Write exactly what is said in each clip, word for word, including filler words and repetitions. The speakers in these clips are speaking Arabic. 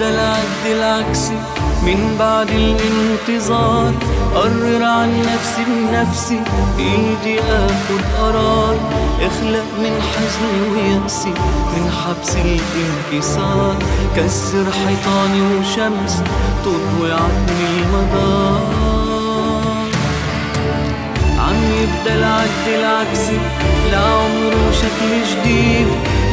ده العد العكسي من بعد الانتظار، قرر عن نفسي بنفسي بإيدي آخد قرار، اخلق من حزني ويأسي من حبس الانكسار، كسر حيطاني وشمسي تضوي عني المدار. عم يبدأ العد العكسي لا عمره شكل جديد،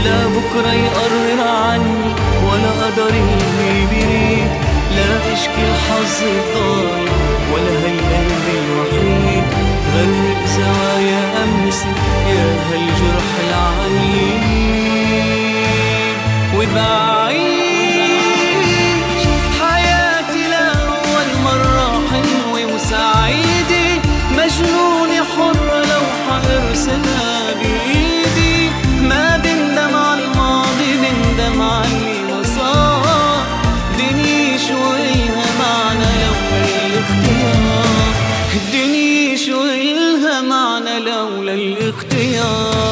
لا بكرة يقرر عني ولا قدر اللي بيريد، لا اشكي الحظ الضايع ولا هالقلب الوحيد، غرق زوايا امسي يا هالجرح العميق. وبعيش حياتي لأول مرة حلوة وسعيدة، مجنونة حرة لوحة ارسمها بإيدي، ما بندم على الماضي بندم على اللي وصاه، اديني شو إلها معنى لولا الاختيار، اديني شو إلها معنى لولا الاختيار.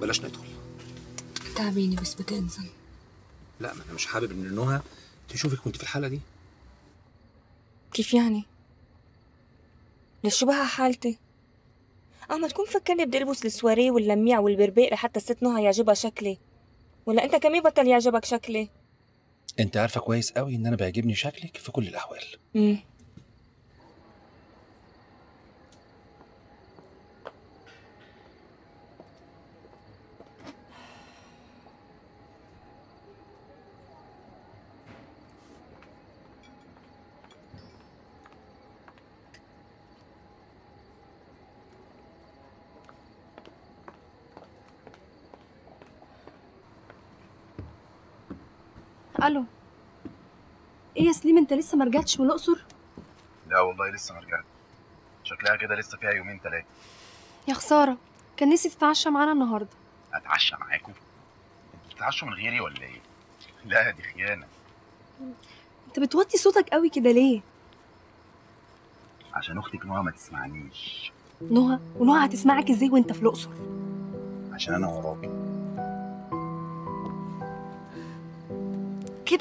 بلاش ندخل. تعبيني بس بتنزل. لا ما انا مش حابب ان نهى تشوفك وانت في الحاله دي. كيف يعني؟ ليش شبهها حالتي؟ اما تكون فكرني بدي البس السواريه واللميع والبربيق لحتى الست نهى يعجبها شكلي، ولا انت كمان بطل يعجبك شكلي؟ انت عارفه كويس قوي ان انا بيعجبني شكلك في كل الاحوال. امم الو. ايه يا سليم، انت لسه ما رجعتش من الاقصر؟ لا والله لسه ما رجعتش، شكلها كده لسه فيها يومين ثلاثه. يا خساره، كان نفسي تتعشى معانا النهارده. اتعشى معاكم؟ انت بتتعشوا من غيري ولا ايه؟ لا دي خيانه. انت بتوطي صوتك قوي كده ليه؟ عشان اختك نهى ما تسمعنيش. نهى ونهى هتسمعك ازاي وانت في الاقصر؟ عشان انا وراكي كده.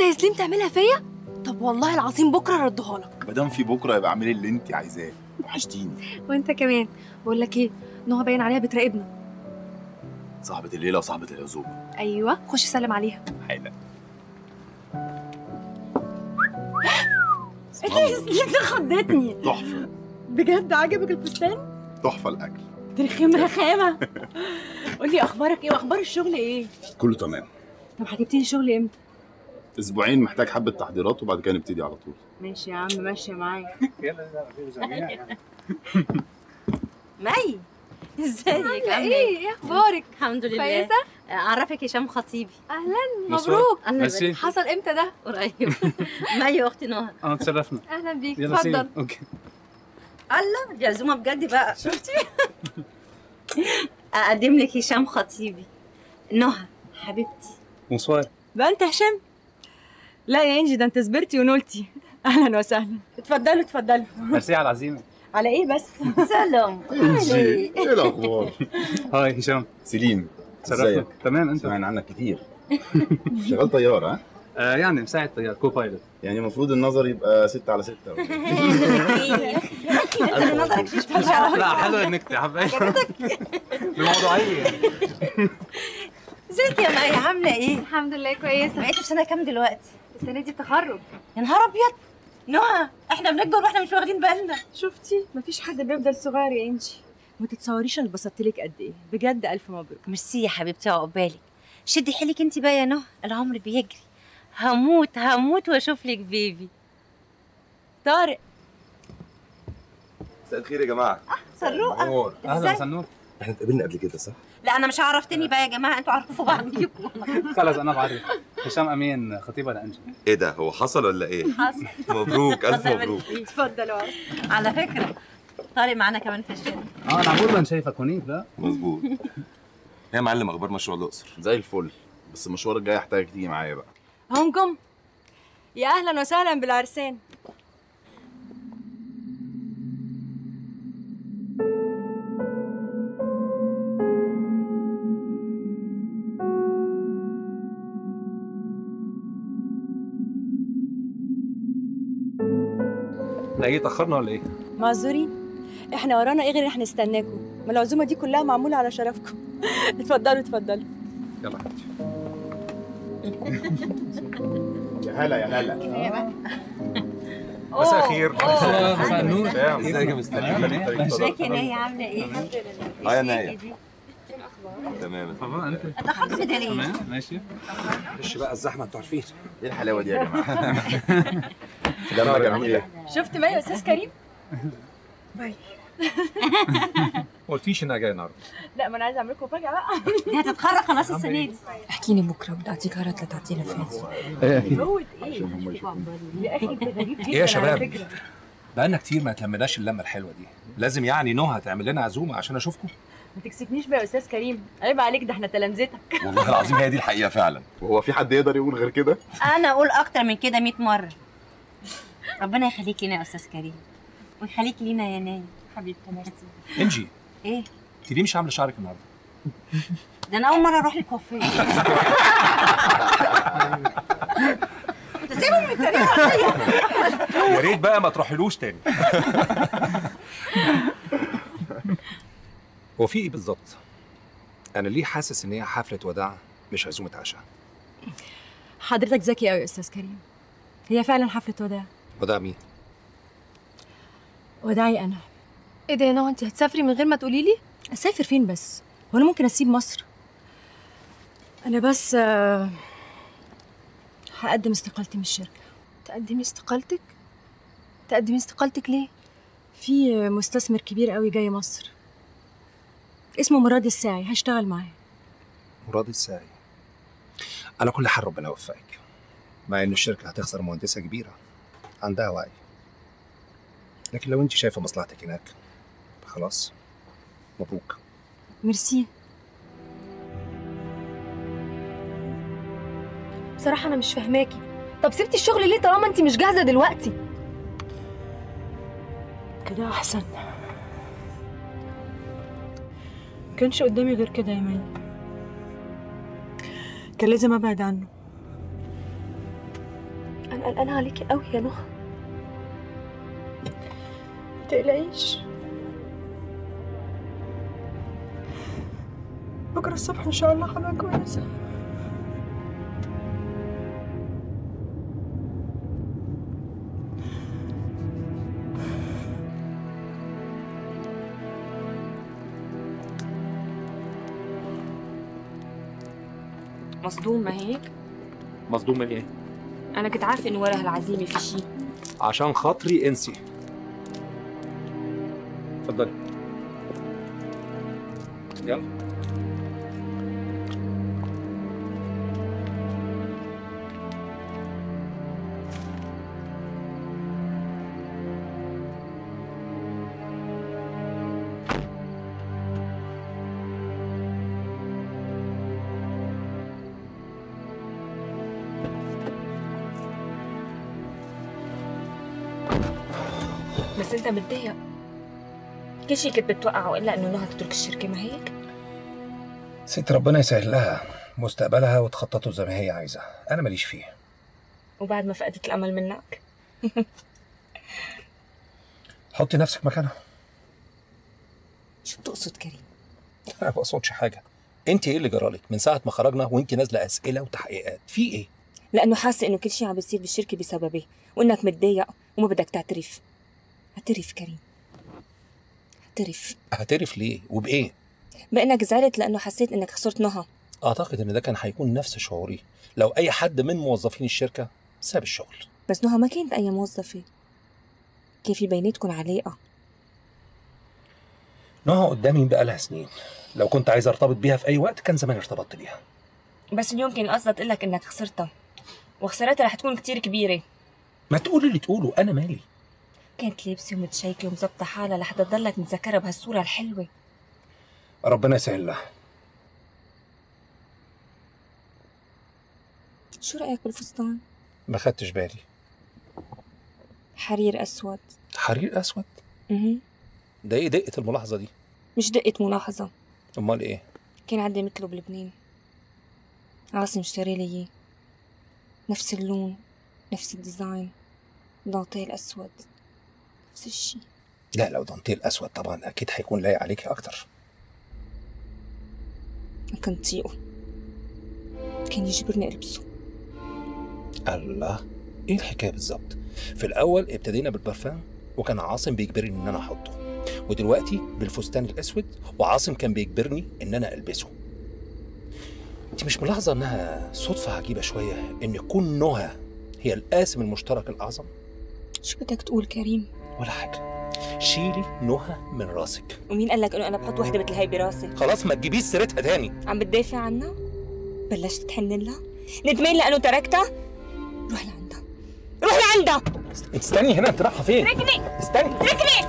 يا سليم تعملها فيا؟ طب والله العظيم بكره هردها لك. ما دام في بكره يبقى اعملي اللي انت عايزاه، وحشتيني. وانت كمان. بقول لك ايه، نهى باين عليها بتراقبنا. صاحبة الليله وصاحبة العزومه. ايوه، خش سلم عليها. حالا. انت يا سليم دي خضتني. تحفه. بجد عجبك الفستان؟ تحفه الاكل. ترخيم رخامه. قول لي اخبارك ايه واخبار الشغل ايه؟ كله تمام. طب هتبتدي شغل امتى؟ اسبوعين، محتاج حبه تحضيرات وبعد كده نبتدي على طول. ماشي يا عم، ماشيه معايا. مي ازيك؟ عامله ايه؟ ايه اخبارك؟ الحمد لله كويسه. اعرفك هشام خطيبي. اهلا، مبروك. ميرسي. حصل امتى ده؟ قريب. مي واختي نهى. اه اتشرفنا. اهلا بيك. اتفضل. اوكي. الله، دي عزومه بجد بقى، شفتي؟ اقدم لك هشام خطيبي. نهى حبيبتي. مصور بقى انت هشام؟ لا يا انجي، ده انت صبرتي ونولتي. اهلا وسهلا. اتفضلوا اتفضلوا. ميرسي على العزيمه. على ايه بس؟ سلام. انجي ايه الاخبار؟ هاي هشام. سليم ازيك؟ تمام. انت سمعنا عنك كتير. شغال طيار؟ ها؟ آه يعني مساعد طيار، كو بايلوت. يعني المفروض النظر يبقى ستة على ستة. نظرك مش حلو. لا حلو انك حبيت الموضوعية. ازيك يا مي، عاملة ايه؟ الحمد لله كويسة. بقيتي في سنة كام دلوقتي؟ السنة دي التخرج. يا نهار أبيض نهى، احنا بنكبر واحنا مش واخدين بالنا. شفتي؟ مفيش حد بيفضل صغير يا انجي. ما تتصوريش انا اتبسطتلك قد ايه، بجد ألف مبروك. ميرسي يا حبيبتي، عقبالك. شدي حيلك انت بقى يا نهى، العمر بيجري. هموت هموت واشوف لك بيبي. طارق. مساء الخير يا جماعة. اه صروقة. أهلا صنور. احنا اتقابلنا قبل كده صح؟ لا انا مش عرفتني بقى يا جماعه، انتوا عرفتوا بعض فيكم. خلاص انا بعرف. هشام امين خطيبه لانجي. ايه ده، هو حصل ولا ايه؟ حصل. مبروك، الف مبروك. اتفضلوا. على فكره طارق معانا كمان في الشارع. اه انا عمري ما شايفك هناك. لا مظبوط. يا معلم اخبار مشروع الاقصر؟ زي الفل، بس المشوار الجاي هحتاجك تيجي معايا بقى. هم جم. يا اهلا وسهلا بالعرسان. احنا ايه اتاخرنا ولا ايه؟ معذورين، احنا ورانا ايه غير احنا نستناكم، ما العزومه دي كلها معموله على شرفكم. اتفضلوا اتفضلوا. يلا يا هلا يا هلا. مساء الخير. مساء النور. ازيك يا مستنيين؟ ازيك يا نايه، عامله ايه؟ الحمد لله. اه يا نايه تمام. طبعا اتاخرت بدليل. تمام ماشي. معلش بقى الزحمه، انتوا عارفين ايه الحلاوه دي يا جماعه. دمك عامل ايه؟ شفت مي يا استاذ كريم؟ باي. ما قلتيش انها جايه النهارده. لا ما انا عايزه اعمل لكم مفاجاه بقى. دي هتتخرج خلاص السنه دي. احكي لي بكره بتعطيك هرت لا تعطينا فاتي. موت ايه؟ يا اخي ده غريب جدا. ايه يا شباب؟ بقالنا كتير ما اتلمناش اللمه الحلوه دي، لازم يعني نهى تعمل لنا عزومه عشان اشوفكم. ما تكسفنيش بقى يا استاذ كريم، عيب عليك، ده احنا تلامذتك. والله العظيم هي دي الحقيقه فعلا. وهو في حد يقدر يقول غير كده؟ انا اقول اكتر من كده مية مره. ربنا يخليك لنا يا استاذ كريم، ويخليك لينا يا ناي حبيبتي. ميرسي. انجي. ايه؟ انت ليه مش عامله شعرك النهارده؟ ده انا اول مره اروح الكوافير. انت سيبهم من التريقه عليا. يا ريت بقى ما تروحلوش تاني. هو في ايه بالظبط؟ انا ليه حاسس ان هي حفله وداع مش عزومه عشاء؟ حضرتك ذكي قوي يا استاذ كريم، هي فعلا حفله وداع. وداع مين؟ وداعي انا. ايه ده يا نوع، انت هتسافري من غير ما تقولي لي؟ اسافر فين بس؟ وانا ممكن اسيب مصر؟ انا بس آه هقدم استقالتي من الشركه. تقدمي استقالتك؟ تقدمي استقالتك ليه؟ في مستثمر كبير قوي جاي مصر اسمه مراد الساعي، هشتغل معاه. مراد الساعي. على كل حال ربنا يوفقك، مع ان الشركه هتخسر مهندسه كبيره عندها وعي، لكن لو انت شايفه مصلحتك هناك خلاص مبروك. ميرسي. بصراحه انا مش فاهماكي، طب سبتي الشغل ليه طالما انت مش جاهزه دلوقتي؟ كده احسن، ما كانش قدامي غير كده يا مي، كان لازم ابعد عنه. انا قلقانه عليكي قوي يا نهى. ما تقلقيش، بكره الصبح ان شاء الله هبقى كويسه. مصدومة هيك؟ مصدومة ايه؟ أنا كنت عارفة إنه ورا هالعزيمة في شيء. عشان خاطري انسي. اتفضلي. يلا. بس انت متضايق، كل شيء كنت بتوقعه الا انه نهى تترك الشركه، ما هيك؟ ست ربنا يسهل لها مستقبلها وتخططه زي ما هي عايزه، انا ماليش فيه. وبعد ما فقدت الامل منك حطي نفسك مكانها. شو بتقصد كريم؟ انا ما بقصدش حاجه، انت ايه اللي جرالك من ساعه ما خرجنا وانت نازله اسئله وتحقيقات في ايه؟ لانه حاسه انه كل شيء عم بيصير بالشركه بسببه، وانك متضايق وما بدك تعترف. اعترف كريم، اعترف. اعترف ليه وبايه؟ بانك زعلت لانه حسيت انك خسرت نهى. اعتقد ان ده كان هيكون نفس شعوري لو اي حد من موظفين الشركه ساب الشغل. بس نهى ما كانت اي موظفه، كان في بيناتكم علاقه. نهى قدامي بقالها سنين، لو كنت عايز ارتبط بيها في اي وقت كان زمان ارتبطت بيها. بس اليوم كان قصدي اقول لك انك خسرتها، وخسارتها رح تكون كتير كبيره. ما تقول اللي تقوله، انا مالي. كانت لابسه ومتشيكه ومظبطه حالها لحتى تضلك متذكره بهالصوره الحلوه. ربنا يسهل لها. شو رايك بالفستان؟ ما خدتش بالي. حرير اسود. حرير اسود؟ اها. ده ايه دقه الملاحظه دي؟ مش دقه ملاحظه. امال ايه؟ كان عندي مثله بلبنان، عاصم اشتري لي اياه، نفس اللون نفس الديزاين، دانتيل اسود نفس الشيء. لا لو دانتيل اسود طبعا اكيد هيكون لايق عليكي اكتر. ما كنت طيقه، كان يجبرني البسه. الله، ايه الحكايه بالظبط؟ في الاول ابتدينا بالبرفان وكان عاصم بيجبرني ان انا احطه، ودلوقتي بالفستان الاسود وعاصم كان بيجبرني ان انا البسه. انت مش ملاحظه انها صدفه عجيبه شويه ان كون نهى هي القاسم المشترك الاعظم؟ شو بدك تقول كريم؟ ولا حاجة، شيلي نهى من راسك. ومين قال لك انه انا بحط وحدة مثل هاي براسي؟ خلاص ما تجيبيش سيرتها تاني. عم بتدافع عنها؟ بلشت تحنن لها؟ ندمان لانه تركتها؟ روح لعندها، روح لعندها. استني هنا، انت رايحة فين؟ اتركني، استني، اتركني.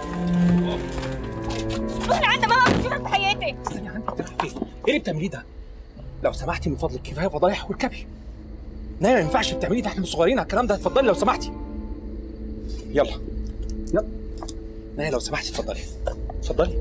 روح لعندها، ما بقدر اشوفك في حياتي. استني عندك، انت رايحة فين؟ ايه اللي بتعمليه ده؟ لو سمحتي من فضلك، كفاية فضايح واركبي. لا ما ينفعش بتعمليه ده، احنا مش صغيرين على الكلام ده. اتفضلي لو سمحتي. يلا يلا نهى لو سمحتي، اتفضلي اتفضلي اتفضلي.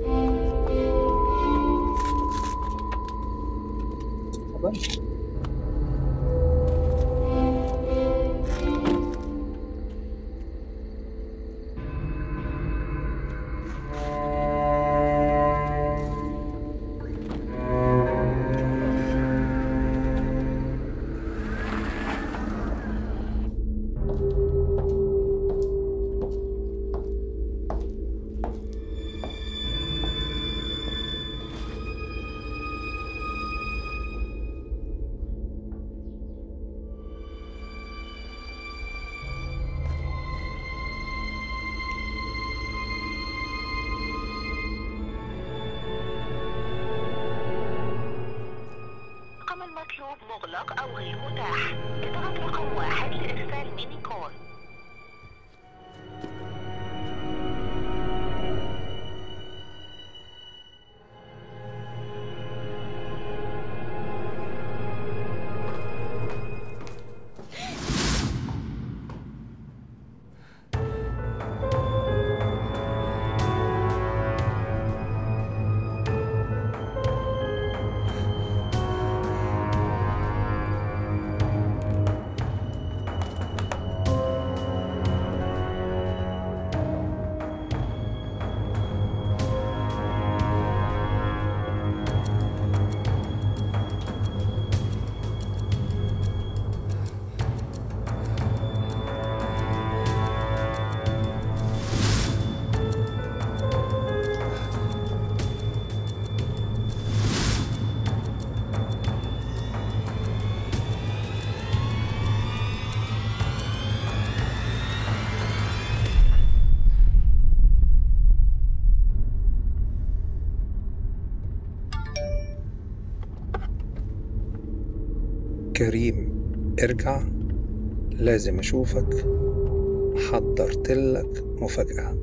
مطلوب مغلق أو غير متاح. اضغط رقم واحد لإرسال ميني كول. كريم ارجع، لازم اشوفك، حضرتلك مفاجأة.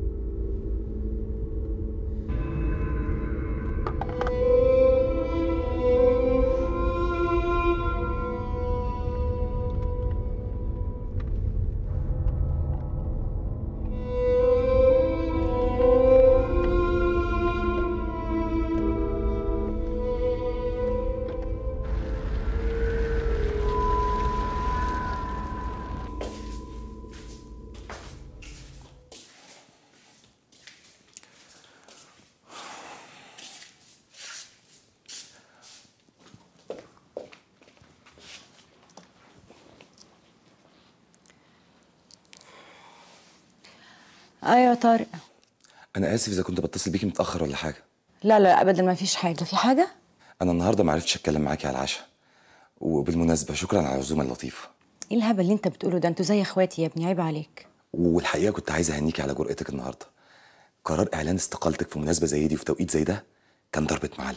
ايوه طارق، انا اسف اذا كنت بتصل بيكي متاخر ولا حاجه. لا لا ابدا، ما فيش حاجه. في حاجه؟ انا النهارده ما عرفتش اتكلم معاكي على العشاء، وبالمناسبه شكرا على العزومه اللطيفه. ايه الهبل اللي انت بتقوله ده؟ انتوا زي اخواتي يا ابني، عيب عليك. والحقيقه كنت عايز اهنيكي على جرأتك النهارده. قرار اعلان استقالتك في مناسبه زي دي وفي توقيت زي ده كان ضربه معلم.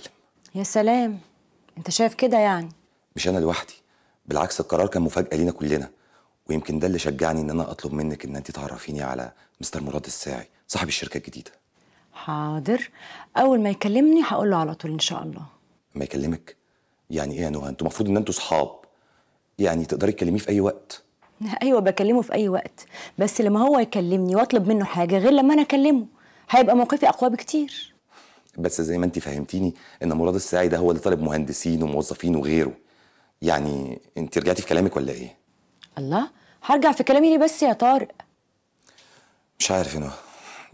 يا سلام، انت شايف كده يعني؟ مش انا لوحدي، بالعكس القرار كان مفاجاه لينا كلنا، ويمكن ده اللي شجعني ان انا اطلب منك ان انت تعرفيني على مستر مراد الساعي صاحب الشركه الجديده. حاضر، اول ما يكلمني هقول له على طول ان شاء الله. ما يكلمك؟ يعني ايه يا نهى؟ انتوا المفروض ان انتوا صحاب، يعني تقدري تكلميه في اي وقت. ايوه بكلمه في اي وقت، بس لما هو يكلمني واطلب منه حاجه غير لما انا اكلمه، هيبقى موقفي اقوى بكتير. بس زي ما انت فهمتيني ان مراد الساعي ده هو اللي طالب مهندسين وموظفين وغيره، يعني انت رجعتي في كلامك ولا ايه؟ الله، هرجع في كلامي ليه بس يا طارق؟ مش عارف يا نهى،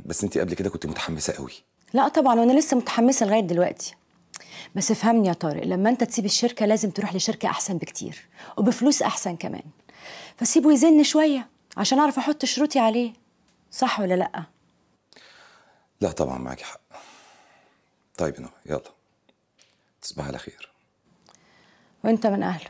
بس انت قبل كده كنت متحمسه قوي. لا طبعا، وانا لسه متحمسه لغايه دلوقتي. بس افهمني يا طارق، لما انت تسيب الشركه لازم تروح لشركه احسن بكتير وبفلوس احسن كمان، فسيبه يزن شويه عشان اعرف احط شروطي عليه، صح ولا لا؟ لا طبعا معاكي حق. طيب يا نهى، يلا تصبح على خير. وانت من اهله.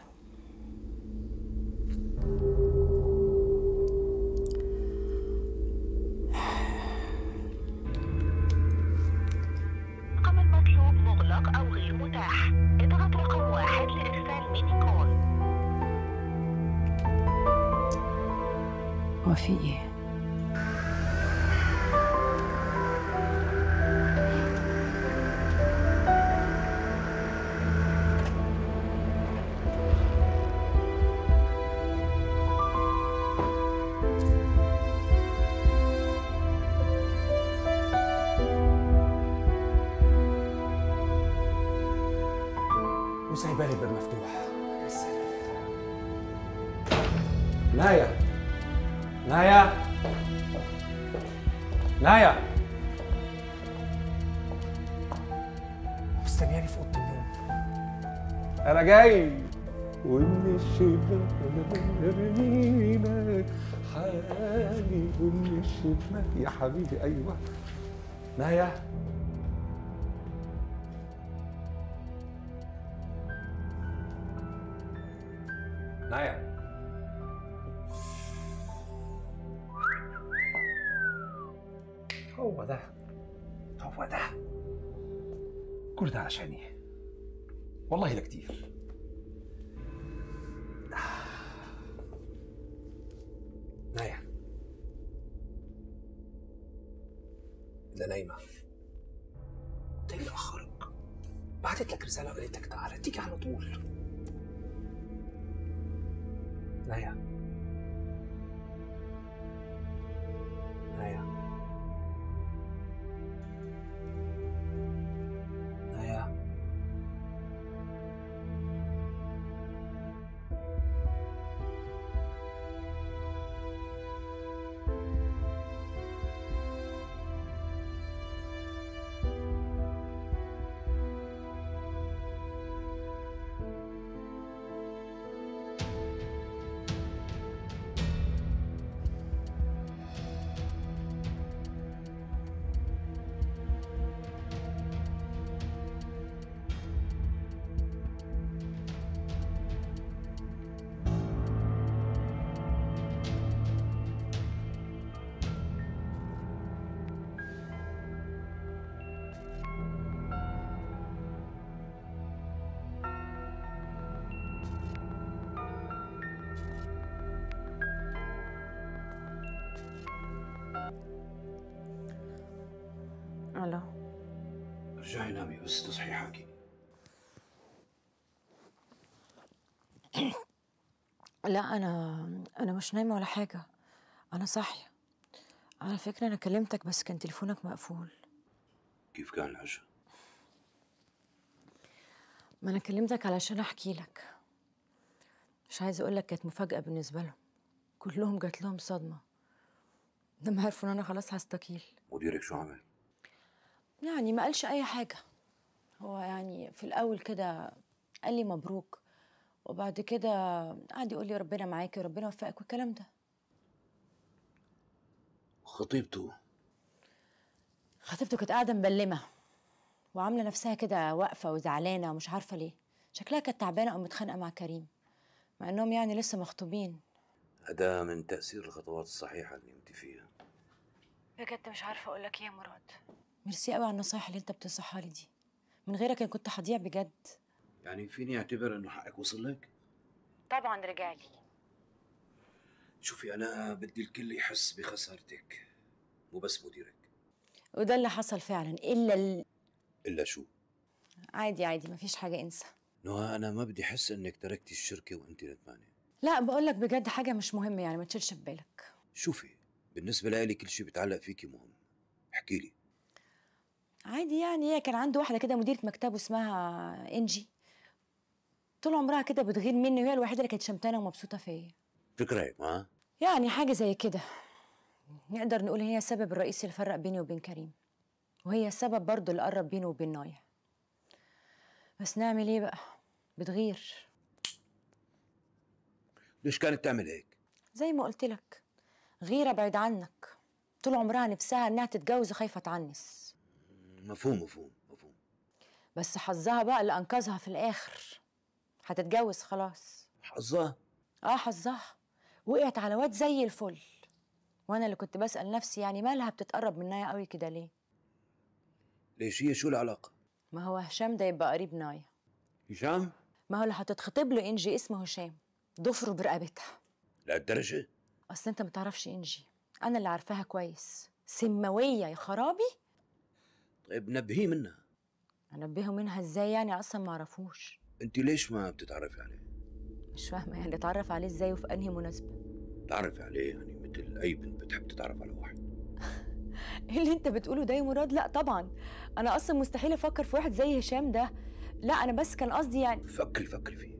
في ايه؟ وسايبه لي الباب مفتوح. يا سلام. نايا نايا نايا مستنياني في اوضه النوم. انا جاي ومن الشباك انا برميلك حالي ومن الشباك يا حبيبي. ايوه نايا، نايا هو ده هو ده كل ده علشاني والله. لا كتير نايا. ده نايمة، ده اللي أخرك. بعتت لك رسالة وقالت لك تعالى، تيجي على طول. نايا نايا ولا؟ ارجعي نامي بس تصحي حاكي. لا أنا أنا مش نايمة ولا حاجة، أنا صاحية. على فكرة أنا كلمتك بس كان تليفونك مقفول. كيف كان العشاء؟ ما أنا كلمتك علشان أحكي لك. مش عايزة أقول لك كانت مفاجأة بالنسبة لهم. كلهم جات لهم صدمة. لما عرفوا إن أنا خلاص هستقيل. مديرك شو عمل؟ يعني ما قالش أي حاجة. هو يعني في الأول كده قال لي مبروك. وبعد كده قعد يقول لي ربنا معاكي وربنا يوفقك والكلام ده. خطيبته خطيبته كانت قاعده مبلمه وعامله نفسها كده واقفه وزعلانه ومش عارفه ليه، شكلها كانت تعبانه او متخانقه مع كريم مع انهم يعني لسه مخطوبين. ده من تاثير الخطوات الصحيحه اللي انت فيها. بجد مش عارفه اقول لك ايه يا مراد، ميرسي قوي على النصايح اللي انت بتنصحها لي دي، من غيرك انا كنت هضيع بجد. يعني فيني اعتبر انه حقك وصل لك؟ طبعا رجع لي. شوفي انا بدي الكل يحس بخسارتك مو بس مديرك. وده اللي حصل فعلا. الا ال... الا شو؟ عادي عادي مفيش حاجه انسى. نهى انا ما بدي احس انك تركتي الشركه وانت ندمانه. لا بقول لك بجد حاجه مش مهمه يعني ما تشيلش في بالك. شوفي بالنسبه لي كل شيء بيتعلق فيكي مهم. احكي لي. عادي يعني هي كان عنده واحده كده مديره مكتبه اسمها انجي، طول عمرها كده بتغير مني وهي الوحيده اللي كانت شمتانه ومبسوطه فيا. فكرة ها؟ يعني حاجة زي كده. نقدر نقول هي السبب الرئيسي اللي فرق بيني وبين كريم، وهي السبب برضه اللي قرب بيني وبين نايا. بس نعمل ايه بقى؟ بتغير. ليش كانت تعمل هيك؟ زي ما قلت لك غيرة بعيد عنك، طول عمرها نفسها انها تتجوز وخايفة تعنس. مفهوم مفهوم مفهوم. بس حظها بقى اللي انقذها في الاخر، هتتجوز خلاص. حظها؟ اه حظها. وقعت على واد زي الفل، وانا اللي كنت بسأل نفسي يعني مالها بتتقرب من نايا قوي كده ليه؟ ليش هي شو العلاقة؟ ما هو هشام ده يبقى قريب نايا. هشام؟ ما هو اللي هتتخطب له انجي اسمه هشام، ضفره برقبتها. لهالدرجة؟ اصل انت ما تعرفش انجي، انا اللي عارفاها كويس. سماوية يا خرابي. طيب نبهيه منها. انبهه منها ازاي يعني؟ اصلا ما اعرفوش. انت ليش ما بتتعرفي عليه؟ مش فاهمة يعني اتعرف عليه ازاي وفي انهي مناسبة؟ اتعرف عليه يعني مثل أي بنت بتحب تتعرف على واحد. ايه اللي أنت بتقوله ده يا مراد؟ لا طبعا أنا أصلا مستحيل أفكر في واحد زي هشام ده، لا أنا بس كان قصدي يعني. فكري فكري فيه.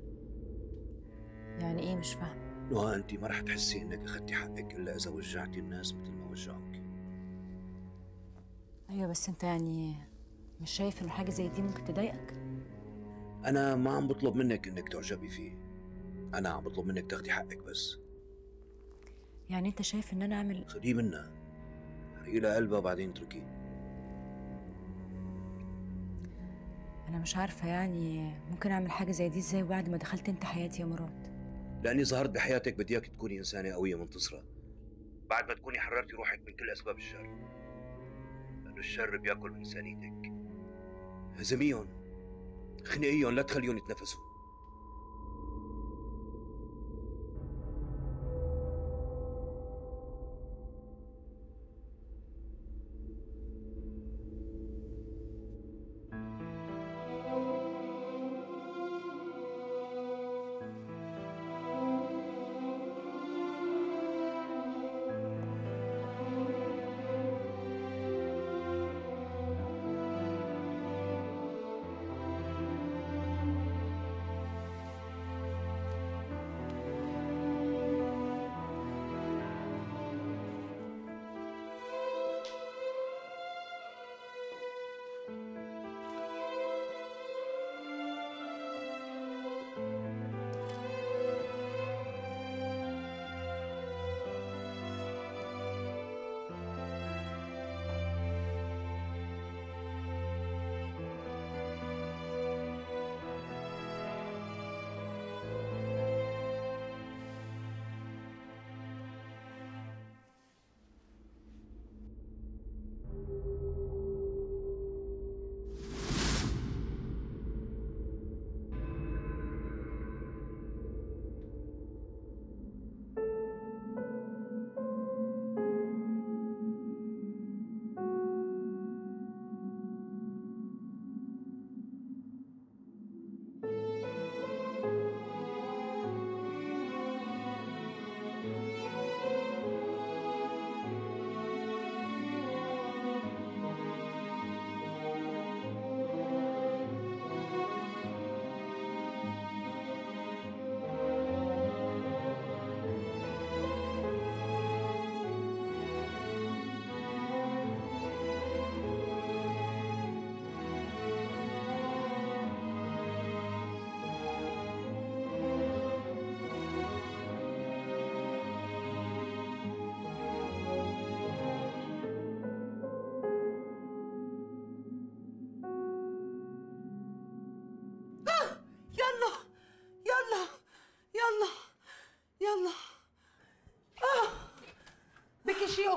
يعني إيه مش فاهمة؟ نهى أنت ما رح تحسي إنك أخدتي حقك إلا إذا وجعتي الناس مثل ما وجعوك. أيوه بس أنت يعني مش شايف إنه حاجة زي دي ممكن تضايقك؟ أنا ما عم بطلب منك إنك تعجبي فيه، أنا عم بطلب منك تاخدي حقك بس. يعني أنت شايف إن أنا أعمل؟ خديه منها، حرقيه لقلبها وبعدين اتركيه. أنا مش عارفة يعني ممكن أعمل حاجة زي دي إزاي وبعد ما دخلت أنت حياتي يا مراد؟ لأني ظهرت بحياتك بدي إياك تكوني إنسانة قوية منتصرة، بعد ما تكوني حررتي روحك من كل أسباب الشر، لأنه الشر بياكل من إنسانيتك. هزميهم، خنقيهم، لا تخليهم يتنفسوا.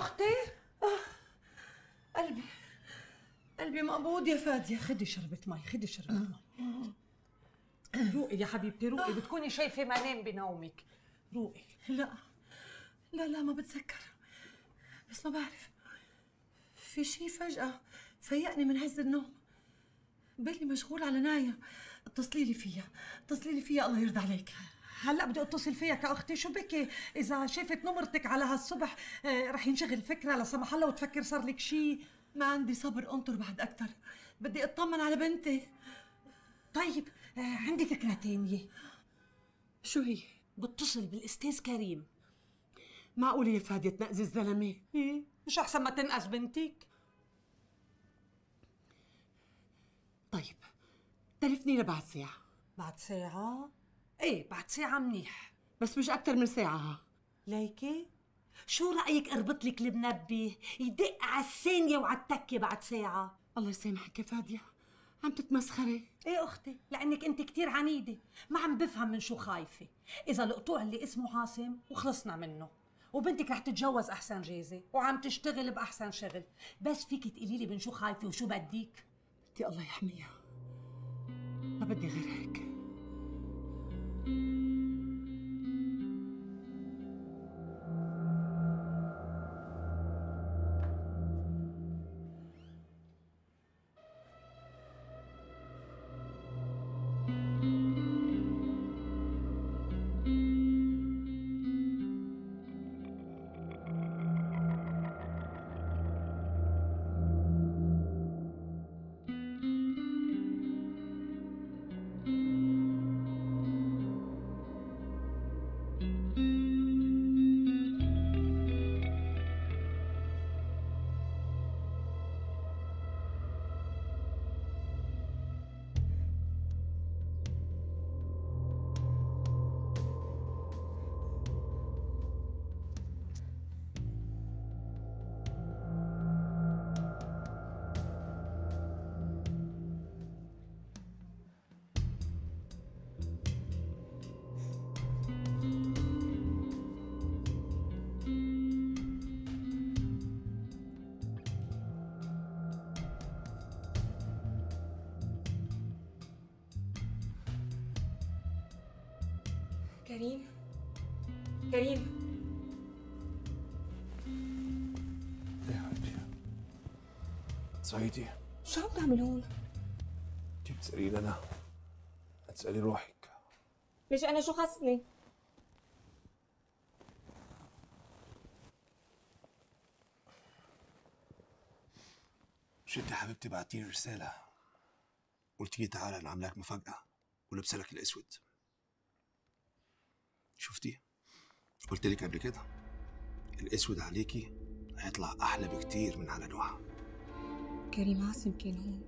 أختي؟ آه. قلبي قلبي مقبوض يا فادية. خدي شربة مي، خدي شربة مي. روقي يا حبيبتي، روقي، بتكوني شايفة منام بنومك. روقي. لا لا لا ما بتذكر، بس ما بعرف في شيء فجأة فيقني من هز النوم. بالي مشغول على نايا. اتصلي لي فيها، اتصلي لي فيها الله يرضى عليك. هلا بدي اتصل فيك يا اختي. شو بكي اذا شافت نمرتك على هالصبح رح ينشغل فكره لا سمح الله وتفكر صار لك شيء. ما عندي صبر انطر بعد اكثر، بدي اطمن على بنتي. طيب عندي فكره ثانيه. شو هي؟ بتصل بالاستاذ كريم. معقول يا فاديه تنقذي الزلمه؟ مش احسن ما تنقذ بنتك؟ طيب تلفني لبعد ساعه. بعد ساعه؟ ايه بعد ساعة منيح، بس مش أكتر من ساعة. ليكي شو رأيك اربط لك المنبه يدق على الثانية وعلى التكة بعد ساعة؟ الله يسامحك يا فادية، عم تتمسخري. ايه أختي، لأنك أنت كتير عنيدة، ما عم بفهم من شو خايفة. إذا القطوع اللي اسمه عاصم وخلصنا منه، وبنتك رح تتجوز أحسن جايزة وعم تشتغل بأحسن شغل، بس فيك تقولي لي من شو خايفة وشو بديك؟ بدي الله يحميها، ما بدي غير هيك. كريم كريم يا حبيبتي صحيتي؟ شو عم تعمل هون؟ انتي بتسألي لنا؟ هتسألي روحك؟ ليش أنا شو خصني؟ مش انت حبيبتي بعتيلي رسالة قلت لي تعالى أنا عاملاك مفاجأة ولبسلك الأسود. شفتي؟ قلت لك قبل كده الاسود عليكي هيطلع احلى بكتير من على نوعها. كريم عاصم كان هون،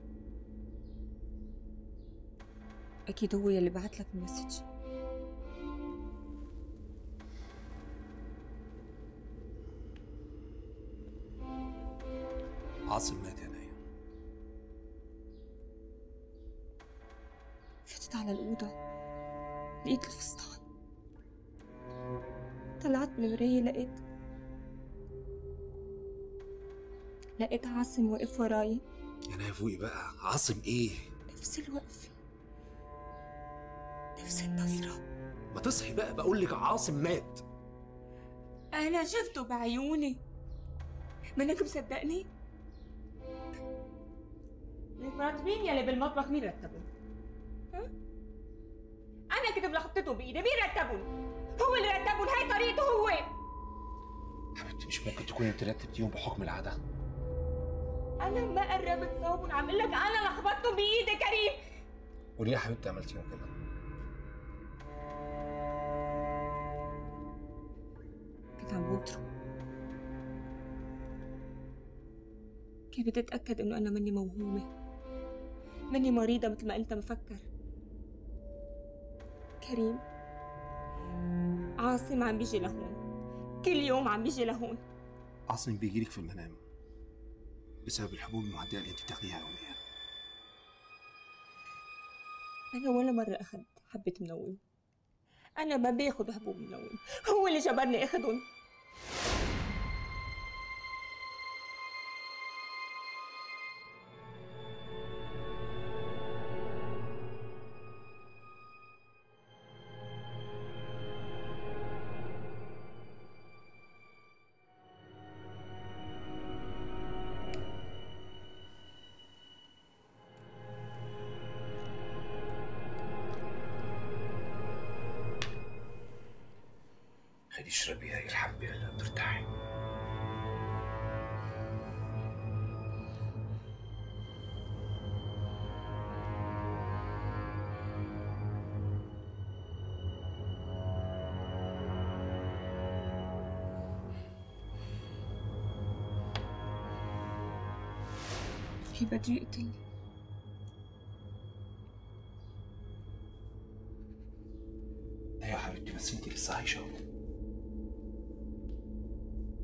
اكيد هو يلي بعت لك المسج. عاصم مات يا نايا. فتت على الاوضه لقيت الفستان، طلعت من المراية لقيت لقيت عاصم واقف وراي. يا نايا فوقي بقى، عاصم ايه؟ نفس الوقفة نفس النظرة. ما تصحي بقى، بقول لك عاصم مات. أنا شفته بعيوني، منك مصدقني؟ مرات مين يلي بالمطبخ مين رتبهم؟ ها؟ أنا كنت ملخبطتهم بإيدي، مين رتبهم؟ هو اللي رتبهم، هي طريقته هو. حبيبتي مش ممكن تكوني ترتبتيهم بحكم العادة. أنا ما قربت صوبهم، عم أقول لك أنا لخبطتهم بإيدي كريم. قولي يا حبيبتي عملتيهم كده؟ كنت عم بوتره، كنت بدي أتأكد إنه أنا مني موهومة، مني مريضة مثل ما أنت مفكر. كريم عاصم عم بيجي لهون، كل يوم عم بيجي لهون. عاصم بيجيلك في المنام بسبب الحبوب المعدية اللي انت بتاخديها يوميا. انا ولا مرة اخذت حبة منوم، انا ما باخذ حبوب منوم، هو اللي جبرني اخذهم. خدي اشربيها يرحم بها هلا بترتاحي. في بدري قتلني. يا حبيبتي بس انتي لسه عايشه.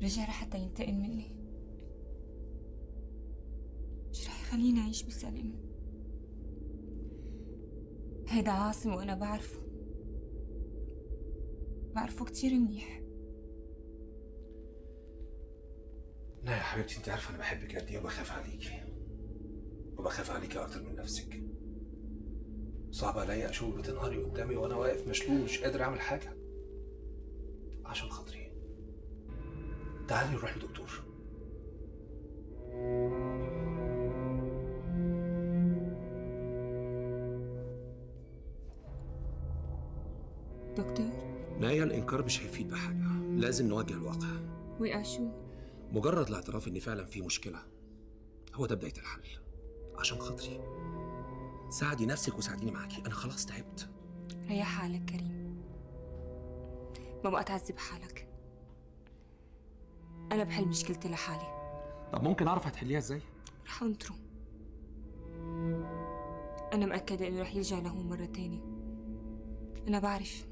رجع لحتى ينتقم مني، مش رح يخليني اعيش بسلام. هيدا عاصم وانا بعرفه بعرفه كتير منيح. لا يا حبيبتي انتي عارفه انا بحبك قد ايه وبخاف عليكي وبخاف عليكي اكتر من نفسك. صعب عليا اشوفك بتنهاري قدامي وانا واقف مشلول مش قادر اعمل حاجه. عشان خاطري تعالي نروح لدكتور. دكتور نايا الانكار مش هيفيد بحاجه، لازم نواجه الواقع. وقع شو؟ مجرد الاعتراف ان فعلا في مشكله هو ده بدايه الحل. عشان خاطري ساعدي نفسك وساعديني معاكي، انا خلاص تعبت. ريح حالك كريم، ما بقى تعذب حالك. انا بحل مشكلتي لحالي. طب ممكن اعرف هتحليها ازاي؟ رح انطره، انا مأكده انه رح يرجع لهون مره تاني. انا بعرف.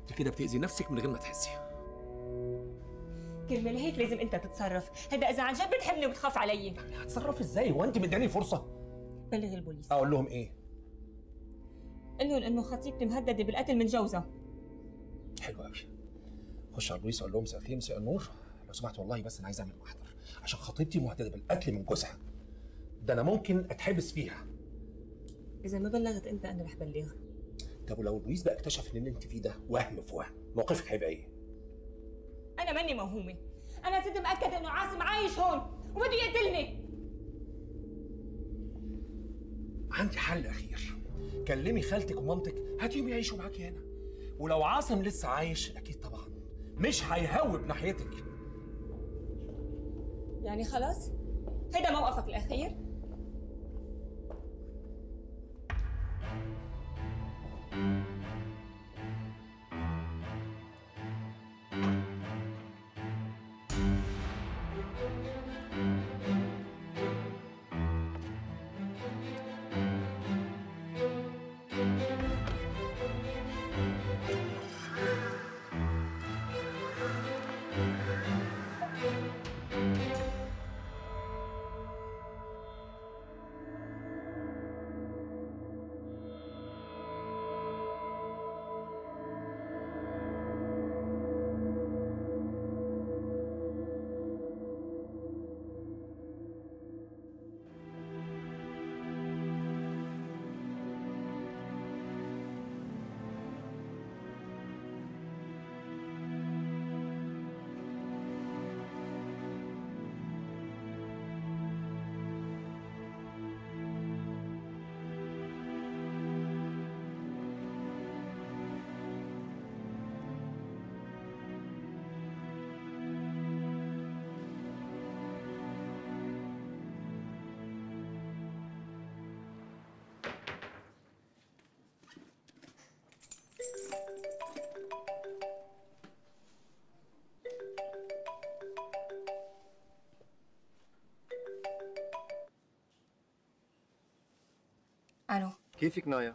انت كده بتأذي نفسك من غير ما تحسي. كرمال هيك لازم انت تتصرف. هذا اذا عن جد بتحبني وبتخاف علي. هتصرف ازاي وانت مدياني فرصه؟ بلغ البوليس. اقول لهم ايه؟ قول لهم انه خطيبتي مهدده بالقتل من جوزها. حلو قوي. خش على البوليس اقول لهم مساء مساء النور، لو سمحت والله بس انا عايز اعمل محضر عشان خطيبتي مهدده بالقتل من جوزها. ده انا ممكن اتحبس فيها. اذا ما بلغت انت انا رح بلغ. طب ولو البوليس بقى اكتشف ان انت فيه ده وهم في وهم، موقفك هيبقى ايه؟ أنا ماني موهومة، أنا صرت مأكدة إنه عاصم عايش هون وبده يقتلني. عندي حل أخير، كلمي خالتك ومامتك هاتيهم يعيشوا معاكي هنا، ولو عاصم لسه عايش أكيد طبعًا مش هيهوب ناحيتك. يعني خلاص؟ هيدا موقفك الأخير؟ الو كيفك نايا؟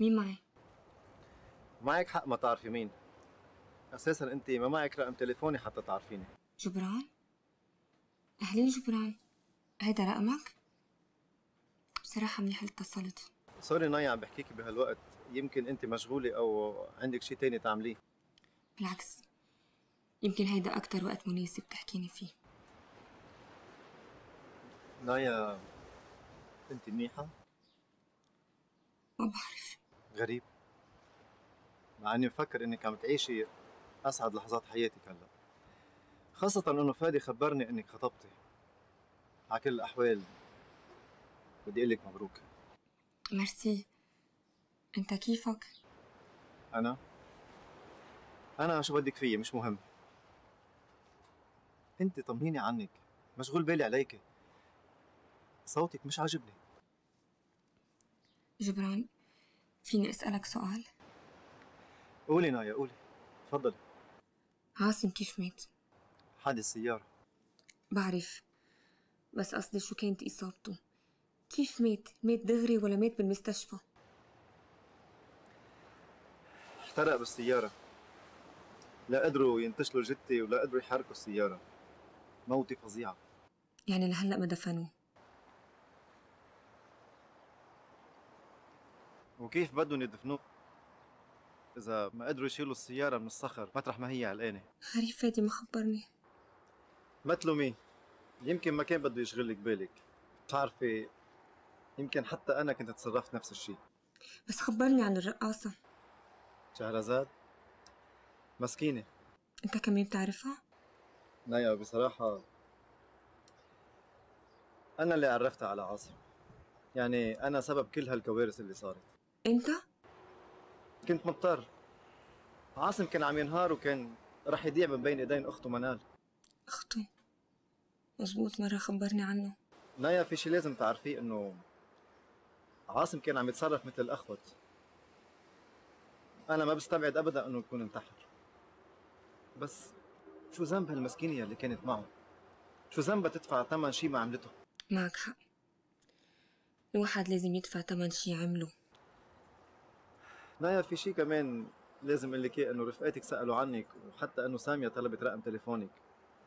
مين معي؟ معك حق ما تعرفي مين، اساسا انت ما معك رقم تليفوني حتى تعرفيني. جبران؟ اهلين جبران، هيدا رقمك؟ بصراحة منيح اللي اتصلت. سوري نايا عم بحكيكي بهالوقت، يمكن انت مشغولة او عندك شيء تاني تعمليه. بالعكس، يمكن هيدا أكتر وقت مناسب تحكيني فيه. نايا انت منيحة؟ ما بعرف، غريب، مع اني مفكر انك عم تعيشي اسعد لحظات حياتك هلا، خاصة انه فادي خبرني انك خطبتي. على كل الاحوال بدي اقول لك مبروك. ميرسي. انت كيفك؟ انا أنا شو بدك فيي مش مهم. أنت طمنيني عنك، مشغول بالي عليك. صوتك مش عاجبني. جبران، فيني أسألك سؤال؟ قولي نايا قولي، تفضلي. عاصم كيف مات؟ حادث سيارة. بعرف، بس قصدي شو كانت إصابته؟ كيف مات؟ مات دغري ولا مات بالمستشفى؟ احترق بالسيارة. لا قدروا ينتشلوا الجثة ولا قدروا يحركوا السيارة. موتة فظيعة. يعني لهلا ما دفنوه؟ وكيف بدهم يدفنوه؟ إذا ما قدروا يشيلوا السيارة من الصخر مطرح ما هي علقانة. غريب فادي ما خبرني. ما تلوميه، يمكن ما كان بده يشغل لك بالك. بتعرفي يمكن حتى أنا كنت تصرفت نفس الشيء. بس خبرني عن الرقاصة شهرزاد. مسكينة. أنت كمان بتعرفها؟ نايا بصراحة أنا اللي عرفتها على عاصم، يعني أنا سبب كل هالكوارث اللي صارت. أنت؟ كنت مضطر. عاصم كان عم ينهار وكان رح يضيع من بين إيدين أخته منال. أخته؟ مزبوط، مرة خبرني عنه. نايا في شي لازم تعرفيه، إنه عاصم كان عم يتصرف مثل الأخوت. أنا ما بستبعد أبدا إنه يكون انتحر. بس شو ذنب هالمسكينة اللي كانت معه؟ شو ذنبها تدفع ثمن شي ما عملته؟ معك حق، الواحد لازم يدفع ثمن شي عمله. نايا في شي كمان لازم أقول لك إياه، إنه رفقاتك سألوا عنك، وحتى إنه سامية طلبت رقم تليفونك،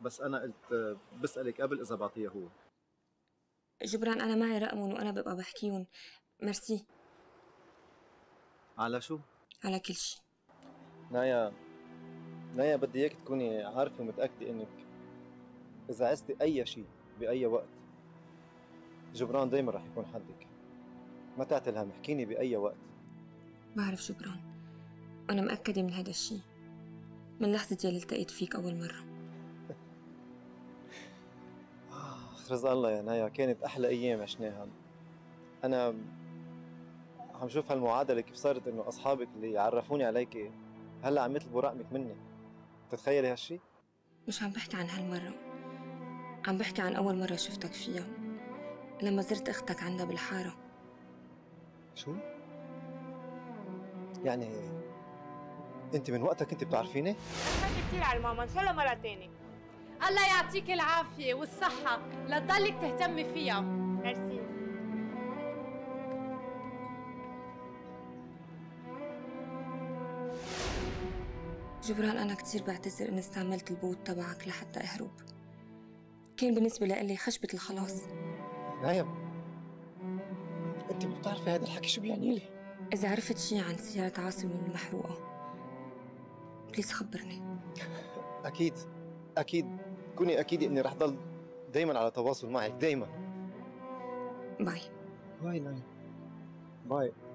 بس أنا قلت بسألك قبل إذا بعطيه هو. جبران أنا معي رقمهم وأنا ببقى بحكيهم. ميرسي. على شو؟ على كل شيء. نايا نايا بدي اياك تكوني عارفه ومتاكده انك اذا عزتي اي شيء باي وقت جبران دايما رح يكون حدك. ما تعتلهم، احكيني باي وقت. بعرف جبران، انا متاكده من هذا الشيء من لحظه اللي التقيت فيك اول مره. اخ رزق الله يا نايا، كانت احلى ايام عشناها. انا عم شوف هالمعادله كيف صارت، انه اصحابك اللي عرفوني عليك هلا عم يطلبوا رقمك مني. بتتخيلي هالشي؟ مش عم بحكي عن هالمره، عم بحكي عن اول مره شفتك فيها لما زرت اختك عندها بالحاره. شو؟ يعني انت من وقتها كنت بتعرفيني؟ رحمتي كثير على الماما، ان شاء الله مره ثانيه. الله يعطيك العافيه والصحه لتضلك تهتمي فيها. ميرسي. جبران أنا كتير بعتذر إني استعملت البوت تبعك لحتى أهرب. كان بالنسبة لإلي خشبة الخلاص. نايا أنت ما بتعرفي هذا الحكي شو بيعني لي. إذا عرفت شي عن سيارة عاصم المحروقة بليز خبرني. أكيد أكيد، كوني أكيدة إني رح ضل دايماً على تواصل معك، دايماً. باي باي نايا، باي.